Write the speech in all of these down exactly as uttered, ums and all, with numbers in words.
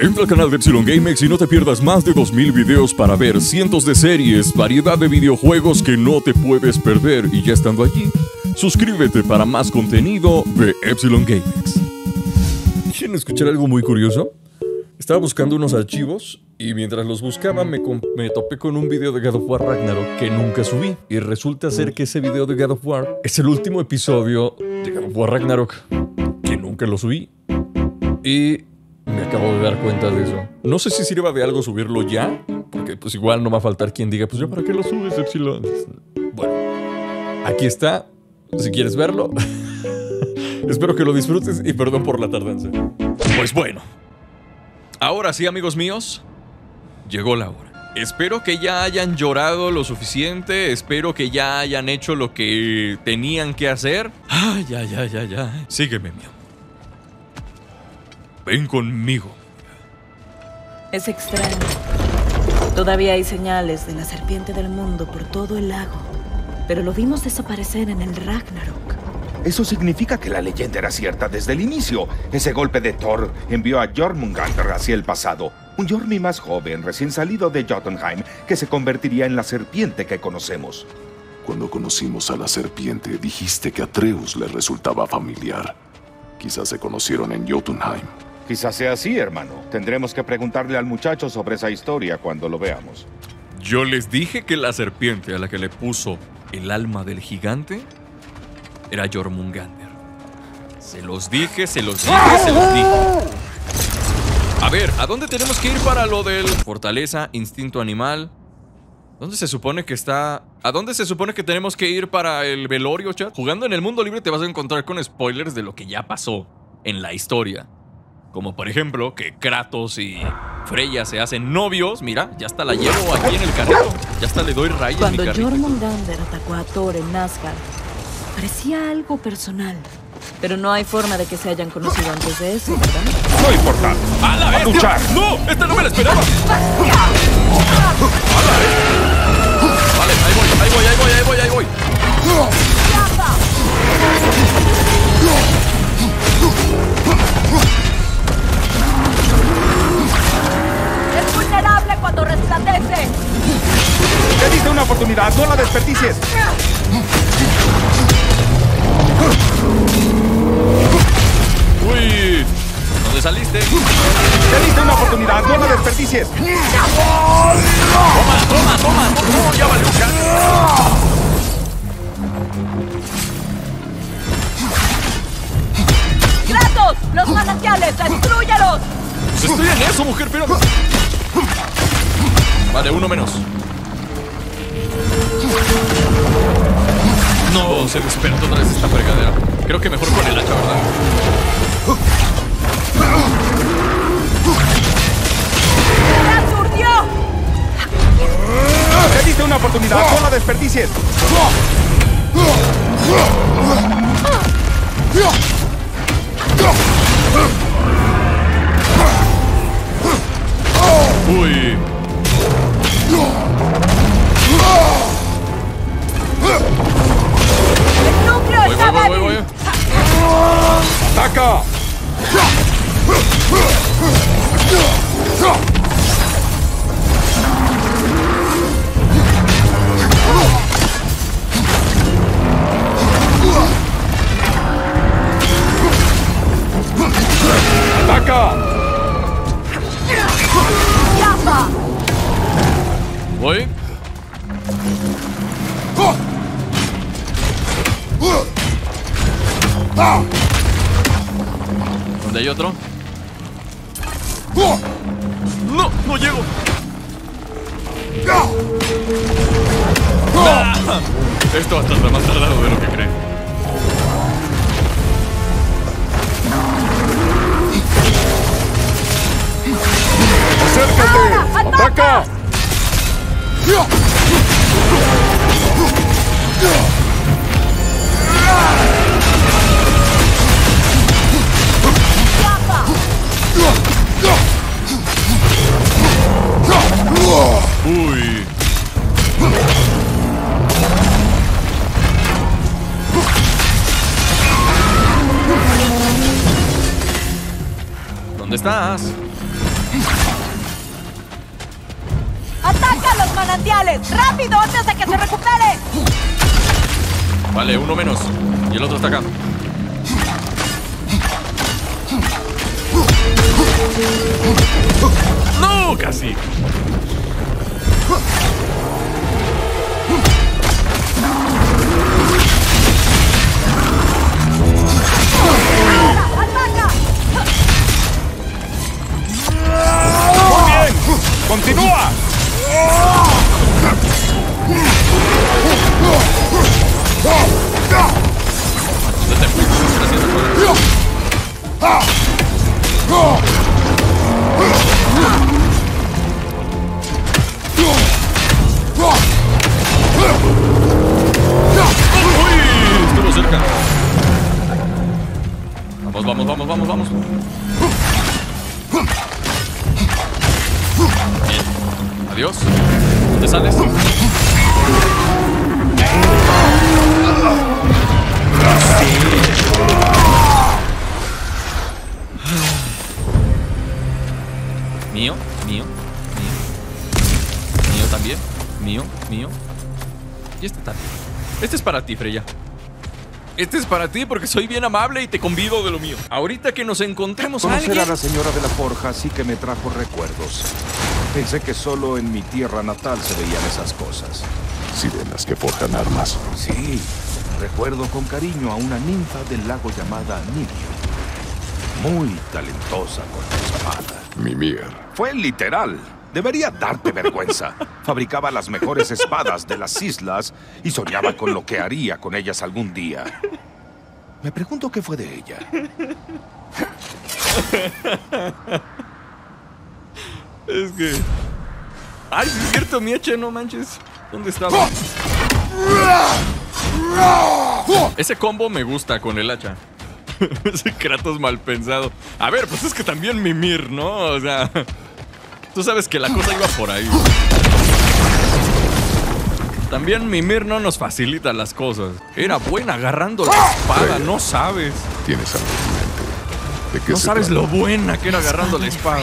Entra al canal de Epsilon GameX y no te pierdas más de dos mil videos para ver, cientos de series, variedad de videojuegos que no te puedes perder. Y ya estando allí, suscríbete para más contenido de Epsilon GameX. ¿Quieren escuchar algo muy curioso? Estaba buscando unos archivos y mientras los buscaba me, me topé con un video de God of War Ragnarok que nunca subí. Y resulta ser que ese video de God of War es el último episodio de God of War Ragnarok que nunca lo subí. Y me acabo de dar cuenta de eso. No sé si sirva de algo subirlo ya, porque pues igual no va a faltar quien diga, pues yo para qué lo subes, Epsilon. Bueno, aquí está, si quieres verlo. Espero que lo disfrutes y perdón por la tardanza. Pues bueno. Ahora sí, amigos míos, llegó la hora. Espero que ya hayan llorado lo suficiente. Espero que ya hayan hecho lo que tenían que hacer. Ay, ya, ya, ya, ya. Sígueme, mío. Ven conmigo. Es extraño. Todavía hay señales de la serpiente del mundo por todo el lago, pero lo vimos desaparecer en el Ragnarok. Eso significa que la leyenda era cierta desde el inicio. Ese golpe de Thor envió a Jormungandr hacia el pasado. Un Jormi más joven, recién salido de Jotunheim, que se convertiría en la serpiente que conocemos. Cuando conocimos a la serpiente, dijiste que Atreus le resultaba familiar. Quizás se conocieron en Jotunheim. Quizás sea así, hermano. Tendremos que preguntarle al muchacho sobre esa historia cuando lo veamos. Yo les dije que la serpiente a la que le puso el alma del gigante era Jormungandr. Se los dije, se los dije, se los dije. A ver, ¿a dónde tenemos que ir para lo del fortaleza, instinto animal? ¿Dónde se supone que está? ¿A dónde se supone que tenemos que ir para el velorio, chat? Jugando en el mundo libre te vas a encontrar con spoilers de lo que ya pasó en la historia. Como por ejemplo, que Kratos y Freya se hacen novios. Mira, ya hasta la llevo aquí en el carrito. Ya hasta le doy rayas. Cuando Jormungandr atacó a Thor en Nazca, parecía algo personal, pero no hay forma de que se hayan conocido antes de eso, ¿verdad? ¡No importa! ¡A la bestia! ¡A luchar! ¡No! ¡Esta no me la esperaba! ¡A la bestia! Vale, ahí voy, ahí voy, ahí voy, ahí voy, ahí voy. ¡Es vulnerable cuando resplandece! ¡Te diste una oportunidad! ¡No la desperdicies! Uy, ¿dónde saliste? Te diste una oportunidad, no la desperdicies. Toma, toma, toma. No, ya valió. Kratos, los manantiales, destrúyalos. Pues estoy en eso, mujer, pero... Vale, uno menos. No, se despertó otra vez esta fregadera. Creo que mejor con el hacha, ¿verdad? ¡La surtió! ¡Te diste una oportunidad! ¡No la desperdicies! ¡Uy! Voy, voy, voy, voy, voy. ¡Ataca! ¡Ataca! Voy. ¿Dónde hay otro? ¡No! ¡No llego! ¡Ah! Esto hasta está más tardado de lo que creen. ¡Acércate! ¡Ataca! Uy. ¿Dónde estás? ¡Ataca los manantiales! ¡Rápido antes de que se recupere! Vale, uno menos. Y el otro está acá. ¡No! ¡Casi! ¡Continúa! ¡Uy! Estuvo cerca. Vamos, vamos, vamos, vamos, vamos. Adiós. ¿Te sales? Mío, mío, mío. Mío también. Mío, mío. Y este también. Este es para ti, Freya. Este es para ti porque soy bien amable y te convido de lo mío. Ahorita que nos encontremos a alguien... Conocer a la señora de la forja sí que me trajo recuerdos. Pensé que solo en mi tierra natal se veían esas cosas. Sirenas que forjan armas. Sí, recuerdo con cariño a una ninfa del lago llamada Mimir. Muy talentosa con la espada. Mimir. Fue literal. Debería darte vergüenza. Fabricaba las mejores espadas de las islas y soñaba con lo que haría con ellas algún día. Me pregunto qué fue de ella. Es que... ¡Ay, sí es cierto, mi hacha! No manches. ¿Dónde estaba? Ese combo me gusta con el hacha. Ese Kratos mal pensado. A ver, pues es que también Mimir, ¿no? O sea... Tú sabes que la cosa iba por ahí. También Mimir no nos facilita las cosas. Era buena agarrando la espada, no sabes. Tienes algo en mente. ¿De qué No se sabes trata? Lo buena que era agarrando la espada.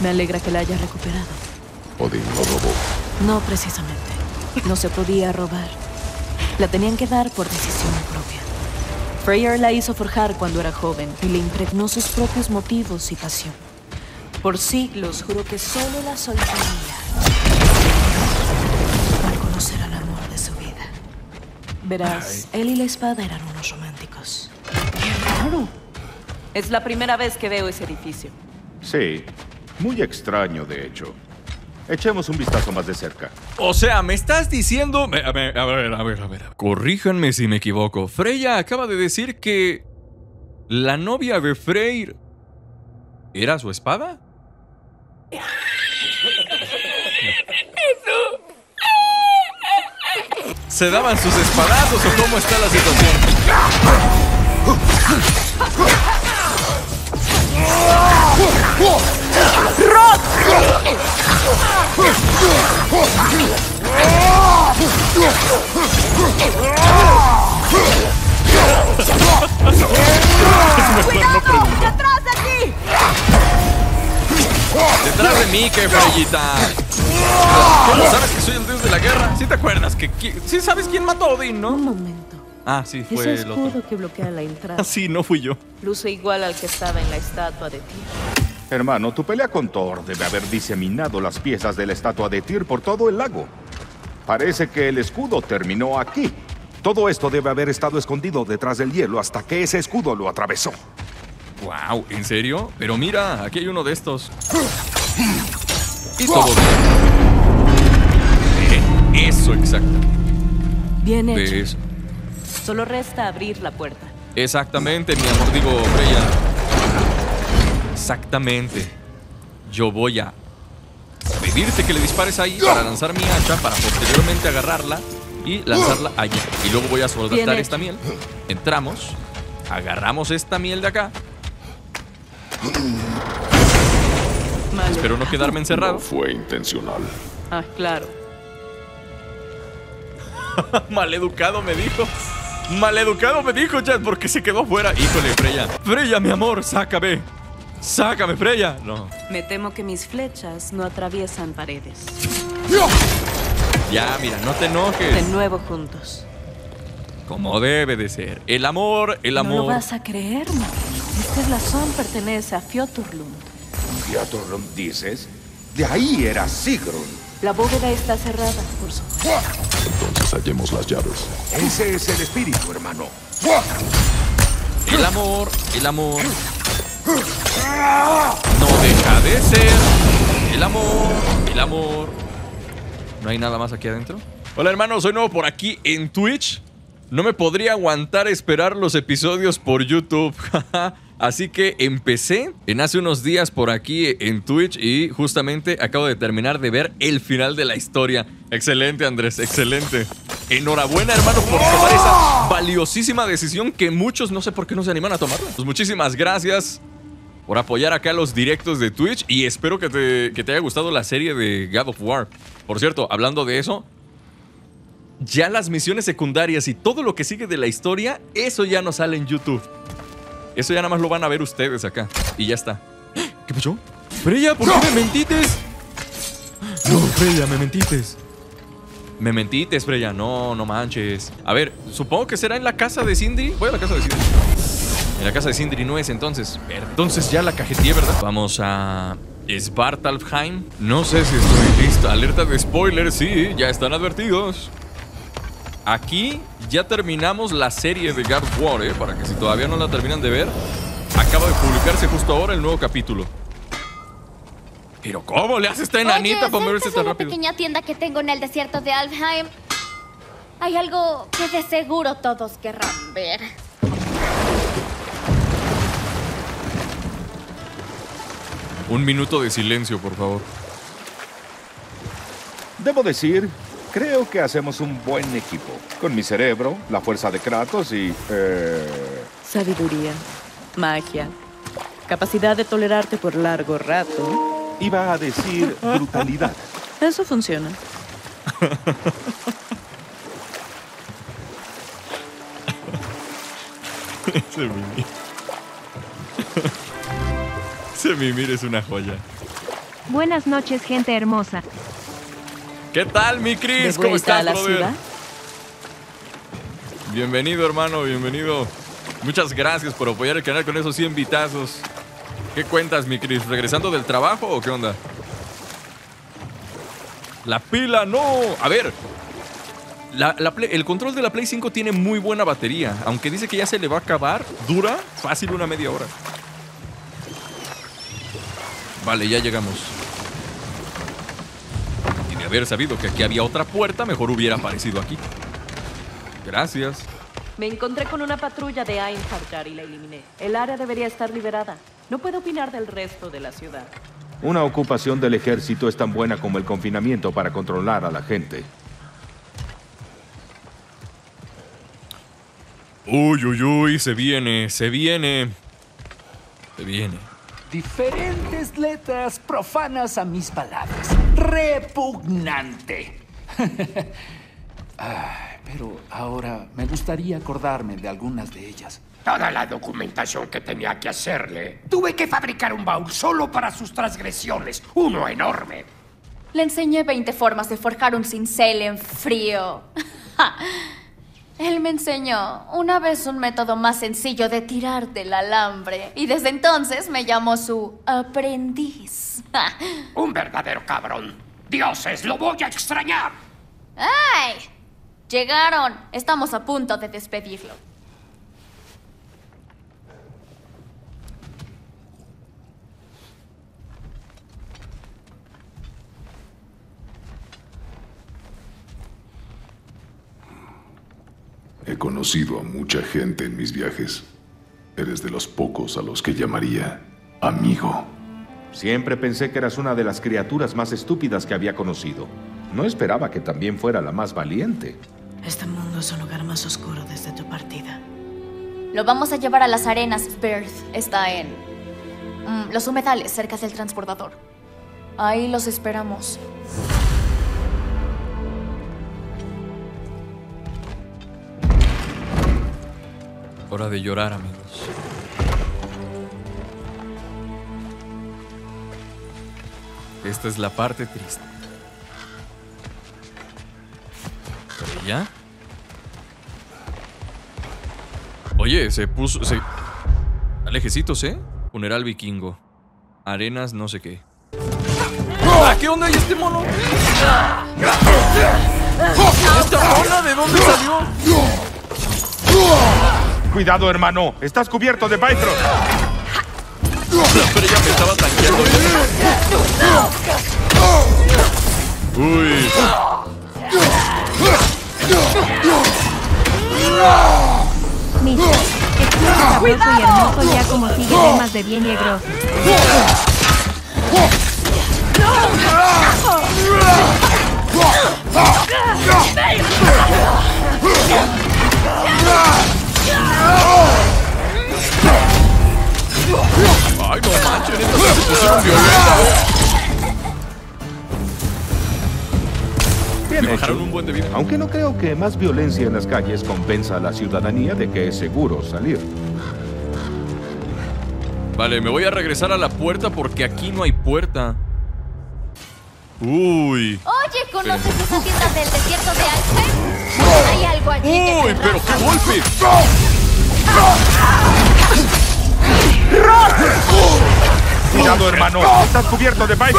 Me alegra que la hayas recuperado. Odín lo robó. No, precisamente. No se podía robar. La tenían que dar por decisión propia. Freyr la hizo forjar cuando era joven y le impregnó sus propios motivos y pasión. Por siglos juró que solo la soltería para conocer al amor de su vida. Verás, él y la espada eran unos románticos. Claro. Es la primera vez que veo ese edificio. Sí. Muy extraño, de hecho. Echemos un vistazo más de cerca. O sea, ¿me estás diciendo...? A ver, a ver, a ver, a ver, a ver. Corríjanme si me equivoco. Freya acaba de decir que... ¿la novia de Freyr era su espada? Eso. ¿Se daban sus espadazos o cómo está la situación? ¡Rock! ¡Cuidado! ¡Detrás de aquí! ¡Detrás de mí, que Freyita! ¿Cómo sabes que soy el dios de la guerra? ¿Sí te acuerdas que... sí sabes quién mató a Odín, ¿no? Un momento. Ah, sí, fue el otro. Ese escudo que bloquea la entrada. Sí, no fui yo. Luce igual al que estaba en la estatua de Tyr. Hermano, tu pelea con Thor debe haber diseminado las piezas de la estatua de Tyr por todo el lago. Parece que el escudo terminó aquí. Todo esto debe haber estado escondido detrás del hielo hasta que ese escudo lo atravesó. ¡Wow! ¿En serio? Pero mira, aquí hay uno de estos. Y todo bien. Eh, eso, exacto. Bien hecho. De eso. Solo resta abrir la puerta. Exactamente, mi amor. Digo, Freya. Exactamente. Yo voy a pedirte que le dispares ahí para lanzar mi hacha, para posteriormente agarrarla y lanzarla allá. Y luego voy a soltar esta miel. Entramos, agarramos esta miel de acá. Mal. Espero no quedarme encerrado. No fue intencional. Ah, claro. Maleducado me dijo. Maleducado me dijo, Chad, porque se quedó fuera. Híjole, Freya. Freya, mi amor, sácame. ¡Sácame, Freya! No. Me temo que mis flechas no atraviesan paredes. Ya, mira, no te enojes. De nuevo juntos. Como debe de ser. El amor, el amor. No lo vas a creer, Mimir. Este blasón pertenece a Fioturlund. ¿Fioturlund dices? De ahí era Sigrun. La bóveda está cerrada, por supuesto. Entonces hallemos las llaves. Ese es el espíritu, hermano. El amor, el amor. No deja de ser. El amor, el amor. ¿No hay nada más aquí adentro? Hola, hermanos, soy nuevo por aquí en Twitch. No me podría aguantar esperar los episodios por YouTube. Así que empecé en hace unos días por aquí en Twitch y justamente acabo de terminar de ver el final de la historia. Excelente, Andrés, excelente. Enhorabuena, hermano, por tomar esa valiosísima decisión que muchos no sé por qué no se animan a tomarla. Pues muchísimas gracias por apoyar acá los directos de Twitch y espero que te, que te haya gustado la serie de God of War. Por cierto, hablando de eso, ya las misiones secundarias y todo lo que sigue de la historia, eso ya no sale en YouTube. Eso ya nada más lo van a ver ustedes acá. Y ya está. ¿Qué pasó? Freya, ¿por qué me mentites? No, Freya, me mentites. Me mentites, Freya. No, no manches. A ver, supongo que será en la casa de Sindri. Voy a la casa de Sindri. En la casa de Sindri no es, entonces. Entonces ya la cajeteé, ¿verdad? Vamos a Svartalfheim. No sé si estoy listo. Alerta de spoiler, sí. Ya están advertidos. Aquí ya terminamos la serie de God of War, ¿eh? Para que si todavía no la terminan de ver, acaba de publicarse justo ahora el nuevo capítulo. Pero ¿cómo le hace esta enanita para moverse tan rápido? Oye, esta es una pequeña tienda que tengo en el desierto de Alfheim. Hay algo que de seguro todos querrán ver. Un minuto de silencio, por favor. Debo decir... creo que hacemos un buen equipo. Con mi cerebro, la fuerza de Kratos y... Eh... sabiduría, magia, capacidad de tolerarte por largo rato. Iba a decir brutalidad. Eso funciona. Ese Mimir. Ese Mimir es una joya. Buenas noches, gente hermosa. ¿Qué tal, mi Cris? ¿Cómo estás, brother? Bienvenido, hermano, bienvenido. Muchas gracias por apoyar el canal con esos cien vitazos. ¿Qué cuentas, mi Cris? ¿Regresando del trabajo o qué onda? ¡La pila, no! A ver, la, la play, el control de la Play cinco tiene muy buena batería. Aunque dice que ya se le va a acabar, dura fácil una media hora. Vale, ya llegamos. Haber sabido que aquí había otra puerta, mejor hubiera aparecido aquí. Gracias. Me encontré con una patrulla de Einherjar y la eliminé. El área debería estar liberada. No puedo opinar del resto de la ciudad. Una ocupación del ejército es tan buena como el confinamiento para controlar a la gente. Uy, uy, uy, se viene, se viene. Se viene. Diferentes letras profanas a mis palabras. Repugnante. Ah, pero ahora me gustaría acordarme de algunas de ellas. Toda la documentación que tenía que hacerle. Tuve que fabricar un baúl solo para sus transgresiones. Uno enorme. Le enseñé veinte formas de forjar un cincel en frío. Él me enseñó una vez un método más sencillo de tirar del alambre. Y desde entonces me llamó su aprendiz. Un verdadero cabrón. ¡Dioses, lo voy a extrañar! ¡Ay! Llegaron. Estamos a punto de despedirlo. He conocido a mucha gente en mis viajes. Eres de los pocos a los que llamaría amigo. Siempre pensé que eras una de las criaturas más estúpidas que había conocido. No esperaba que también fuera la más valiente. Este mundo es un lugar más oscuro desde tu partida. Lo vamos a llevar a las arenas. Perth está en... Mm, los humedales cerca del transbordador. Ahí los esperamos. Hora de llorar, amigos. Esta es la parte triste. ¿Pero ya? Oye, se puso... Se... Alejecitos, ¿eh? Funeral vikingo. Arenas no sé qué. ¡Ah! ¿Qué onda? ¿Y este mono? ¿Esta mona de dónde salió? Cuidado, hermano. Estás cubierto de Python. Pero ya me estaba tanqueando. Uy. Mira, estuvo sabroso y hermoso ya como sigue temas de bien y negro. Ay, no manches, neta, se pusieron violentas. Me bajaron un buen de vida. Aunque no creo que más violencia en las calles compensa a la ciudadanía de que es seguro salir. Vale, me voy a regresar a la puerta porque aquí no hay puerta. Uy. Oye, ¿conoces esas tiendas del desierto de Alfheim? Hay algo allí. Uy, pero qué golpe. Cuidado, hermano. Estás cubierto de Python.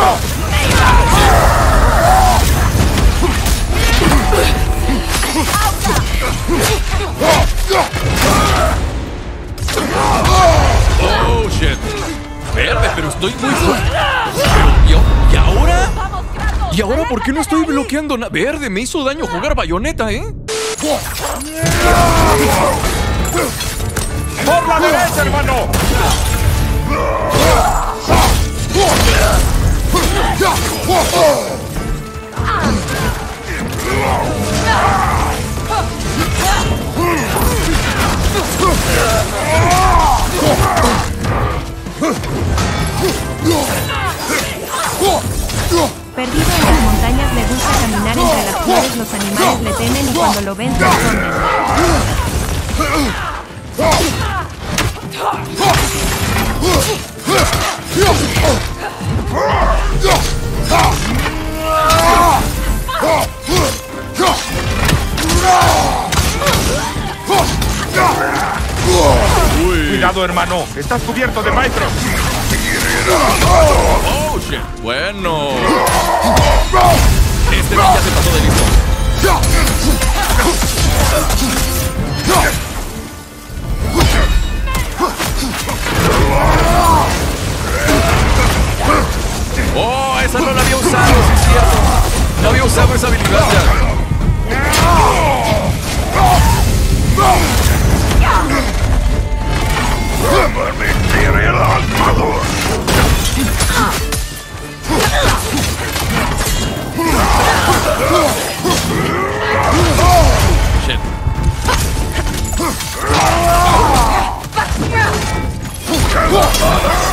Oh, shit. Verde, pero estoy muy fuerte. ¿Y ahora? ¿Y ahora por qué no estoy bloqueando nada? Verde, me hizo daño jugar bayoneta, ¿eh? ¡Por la derecha, hermano! Perdido en las montañas, le gusta caminar entre las flores, los animales le temen y cuando lo ven se esconden. Cuidado, hermano, estás cubierto de maestros. Oh, shit. Bueno, este ya se pasó de listo. Oh, esa no la había usado, sí es cierto. No había usado esa habilidad ya. Shit.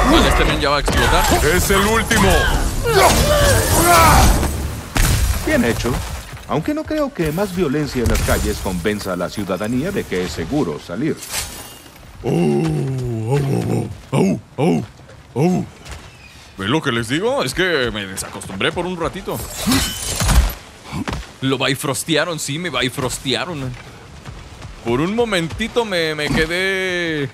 Vale, este men ya va a explotar. ¡Es el último! Bien hecho. Aunque no creo que más violencia en las calles convenza a la ciudadanía de que es seguro salir. Oh, oh, oh, oh, oh, oh. ¿Ves lo que les digo? Es que me desacostumbré por un ratito. Lo bifrostearon, sí, me bifrostearon. Por un momentito me, me quedé...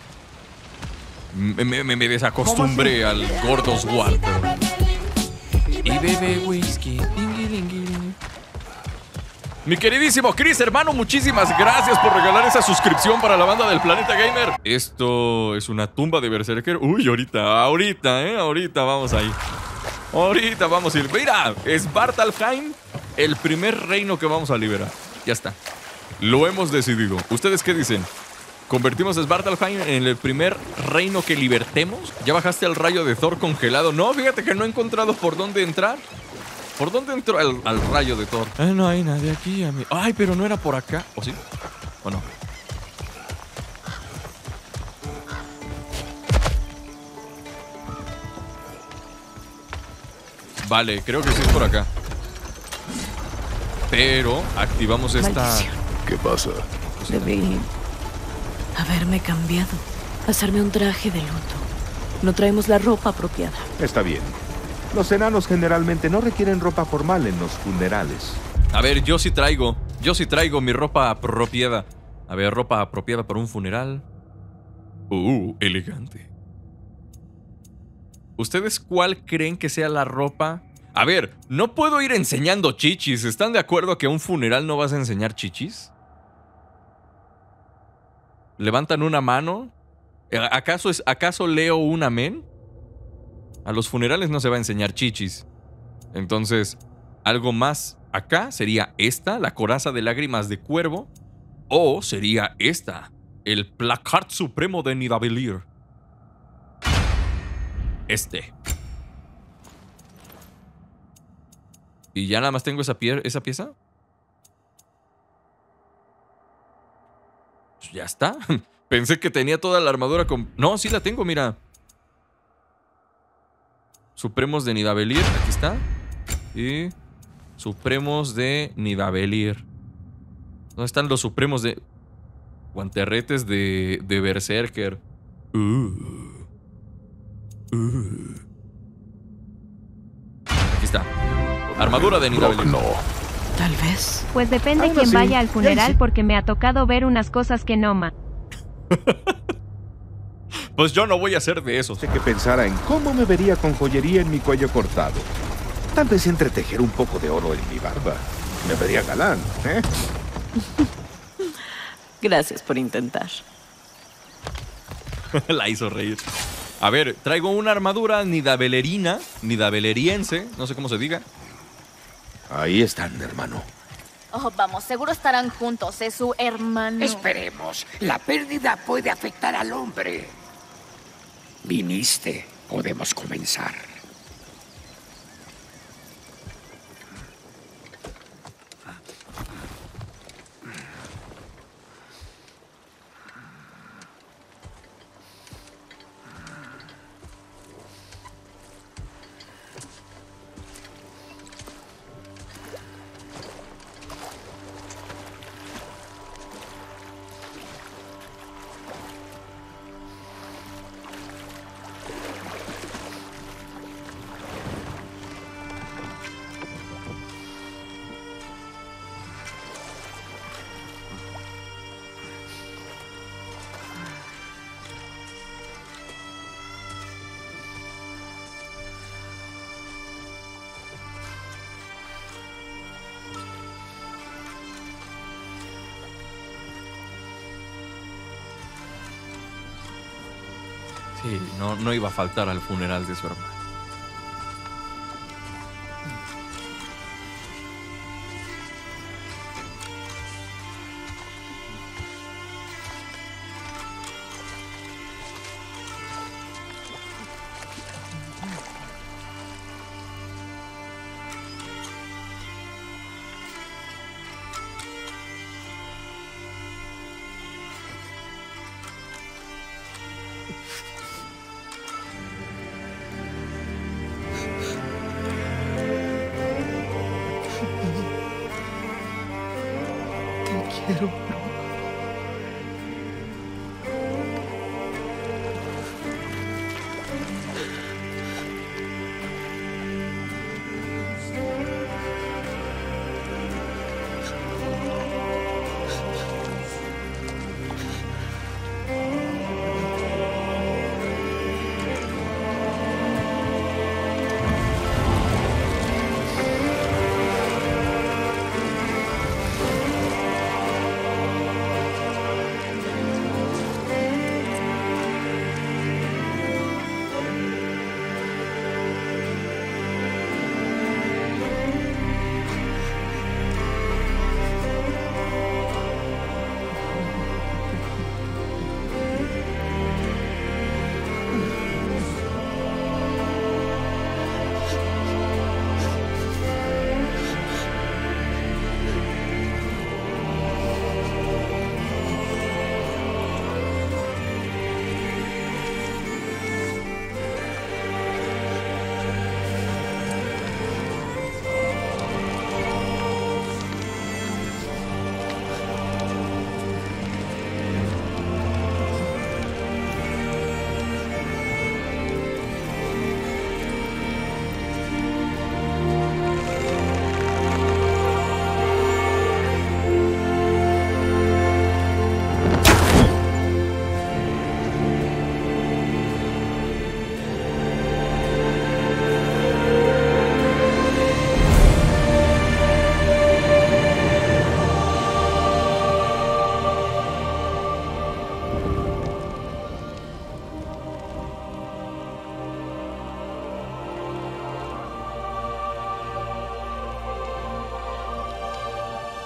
Me, me, me desacostumbré al God of War. Y bebe whisky. Mi queridísimo Chris, hermano, muchísimas gracias por regalar esa suscripción para la banda del Planeta Gamer. Esto es una tumba de berserker. Uy, ahorita, ahorita, eh, ahorita vamos ahí. Ahorita vamos a ir. Mira, es Svartalfheim, el primer reino que vamos a liberar. Ya está. Lo hemos decidido. ¿Ustedes qué dicen? Convertimos a Svartalfheim en el primer reino que libertemos. ¿Ya bajaste al rayo de Thor congelado? No, fíjate que no he encontrado por dónde entrar. ¿Por dónde entró el, al rayo de Thor? Ay, no hay nadie aquí, amigo. Ay, pero no era por acá. ¿O sí? ¿O no? Vale, creo que sí es por acá. Pero activamos esta... ¿Qué pasa? Debí... haberme cambiado, hacerme un traje de luto. No traemos la ropa apropiada. Está bien. Los enanos generalmente no requieren ropa formal en los funerales. A ver, yo sí traigo. Yo sí traigo mi ropa apropiada. A ver, ropa apropiada para un funeral. Uh, elegante. ¿Ustedes cuál creen que sea la ropa? A ver, no puedo ir enseñando chichis. ¿Están de acuerdo a que a un funeral no vas a enseñar chichis? ¿Levantan una mano? ¿Acaso, es, acaso leo un amén? A los funerales no se va a enseñar chichis. Entonces, algo más acá sería esta, la coraza de lágrimas de cuervo. O sería esta, el placard supremo de Nidavellir. Este. Y ya nada más tengo esa, pie esa pieza. Pues ya está. Pensé que tenía toda la armadura con... No, sí la tengo, mira. Supremos de Nidavellir, aquí está. Y... Supremos de Nidavellir. ¿Dónde están los supremos de...? Guanterretes de, de Berserker. Uh. Uh. Aquí está. Armadura de Nidavellir. No. Tal vez. Pues depende Ahora quién sí. vaya al funeral, porque me ha tocado ver unas cosas que no ma. Pues yo no voy a hacer de eso. Sé que pensara en cómo me vería con joyería en mi cuello cortado. Tal vez entretejer un poco de oro en mi barba. Me vería galán, ¿eh? Gracias por intentar. La hizo reír. A ver, traigo una armadura nidavellerina, nidaveleriense, no sé cómo se diga. Ahí están, hermano. Oh, vamos, seguro estarán juntos, es su hermano. Esperemos, la pérdida puede afectar al hombre. Viniste, podemos comenzar. Sí, no, no iba a faltar al funeral de su hermano.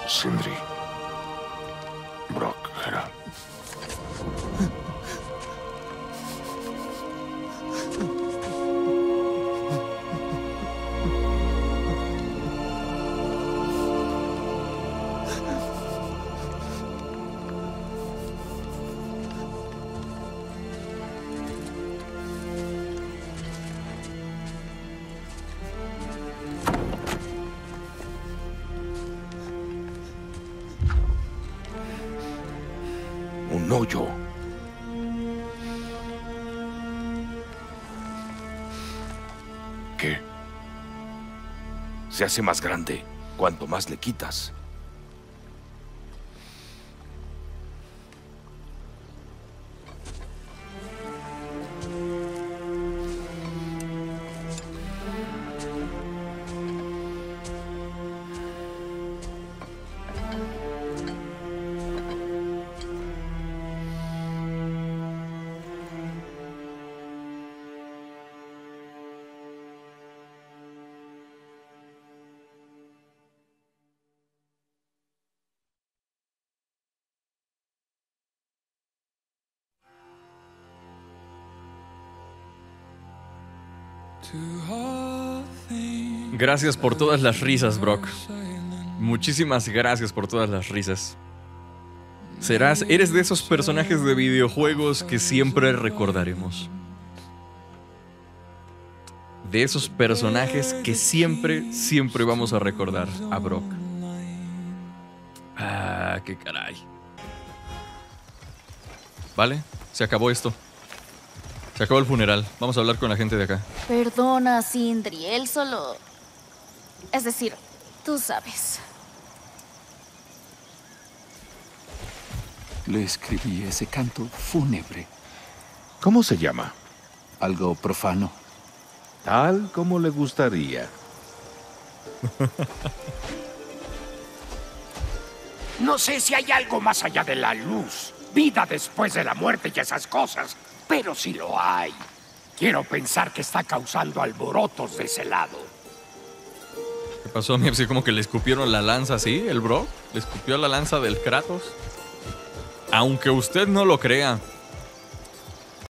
Sindri. Brock, Hera. ¿Qué? Se hace más grande cuanto más le quitas. Gracias por todas las risas, Brock. Muchísimas gracias por todas las risas. Serás, eres de esos personajes de videojuegos que siempre recordaremos. De esos personajes que siempre, siempre vamos a recordar a Brock. Ah, qué caray. Vale, se acabó esto. Se acabó el funeral. Vamos a hablar con la gente de acá. Perdona, Sindri, él solo... Es decir, tú sabes. Le escribí ese canto fúnebre. ¿Cómo se llama? Algo profano. Tal como le gustaría. No sé si hay algo más allá de la luz, vida después de la muerte y esas cosas, pero si lo hay, quiero pensar que está causando alborotos de ese lado. ¿Qué pasó, mi Epsilon? Como que le escupieron la lanza, ¿sí? El Brock le escupió la lanza del Kratos. Aunque usted no lo crea,